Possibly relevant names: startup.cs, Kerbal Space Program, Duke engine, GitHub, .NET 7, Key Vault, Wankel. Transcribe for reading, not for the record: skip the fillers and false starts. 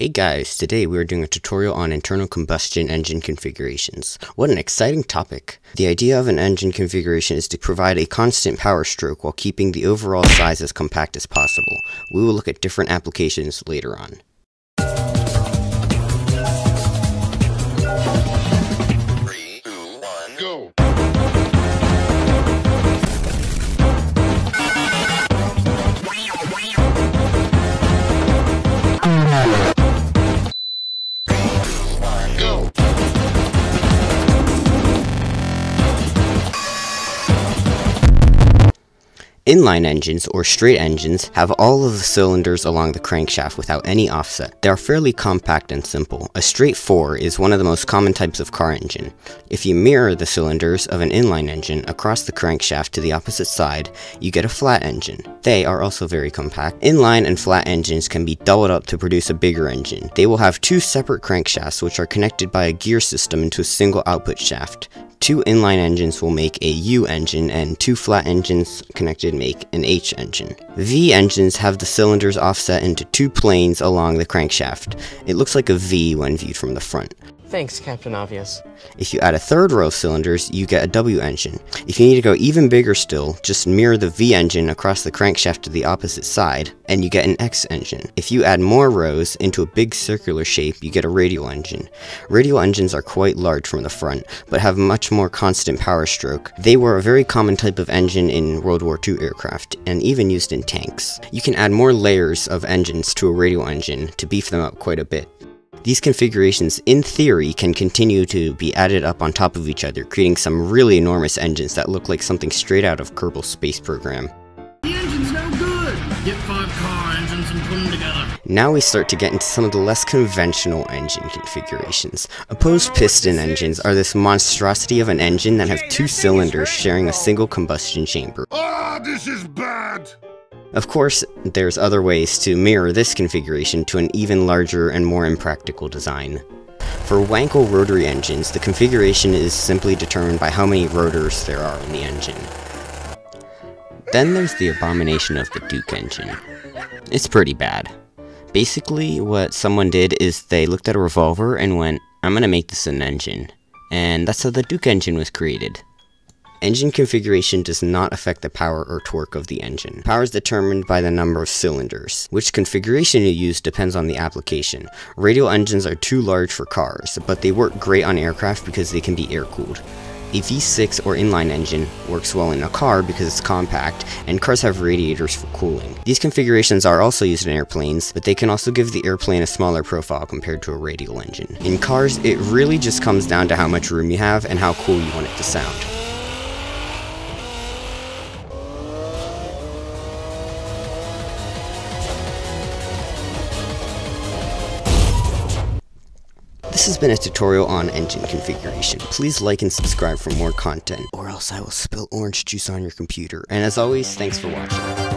Hey guys, today we are doing a tutorial on internal combustion engine configurations. What an exciting topic! The idea of an engine configuration is to provide a constant power stroke while keeping the overall size as compact as possible. We will look at different applications later on. Inline engines, or straight engines, have all of the cylinders along the crankshaft without any offset. They are fairly compact and simple. A straight 4 is one of the most common types of car engine. If you mirror the cylinders of an inline engine across the crankshaft to the opposite side, you get a flat engine. They are also very compact. Inline and flat engines can be doubled up to produce a bigger engine. They will have two separate crankshafts which are connected by a gear system into a single output shaft. Two inline engines will make a U engine, and two flat engines connected make an H engine. V engines have the cylinders offset into two planes along the crankshaft. It looks like a V when viewed from the front. Thanks, Captain Obvious. If you add a third row of cylinders, you get a W engine. If you need to go even bigger still, just mirror the V engine across the crankshaft to the opposite side, and you get an X engine. If you add more rows into a big circular shape, you get a radial engine. Radial engines are quite large from the front, but have much more constant power stroke. They were a very common type of engine in World War II aircraft, and even used in tanks. You can add more layers of engines to a radial engine to beef them up quite a bit. These configurations, in theory, can continue to be added up on top of each other, creating some really enormous engines that look like something straight out of Kerbal Space Program. The engine's no good! Get 5 car engines and put them together. Now we start to get into some of the less conventional engine configurations. Opposed piston engines are this monstrosity of an engine that have two cylinders sharing a single combustion chamber. Ah, this is bad! Of course, there's other ways to mirror this configuration to an even larger and more impractical design. For Wankel rotary engines, the configuration is simply determined by how many rotors there are in the engine. Then there's the abomination of the Duke engine. It's pretty bad. Basically, what someone did is they looked at a revolver and went, "I'm gonna make this an engine." And that's how the Duke engine was created. Engine configuration does not affect the power or torque of the engine. Power is determined by the number of cylinders. Which configuration you use depends on the application. Radial engines are too large for cars, but they work great on aircraft because they can be air-cooled. A V6 or inline engine works well in a car because it's compact, and cars have radiators for cooling. These configurations are also used in airplanes, but they can also give the airplane a smaller profile compared to a radial engine. In cars, it really just comes down to how much room you have and how cool you want it to sound. This has been a tutorial on engine configuration. Please like and subscribe for more content, or else I will spill orange juice on your computer. And as always, thanks for watching.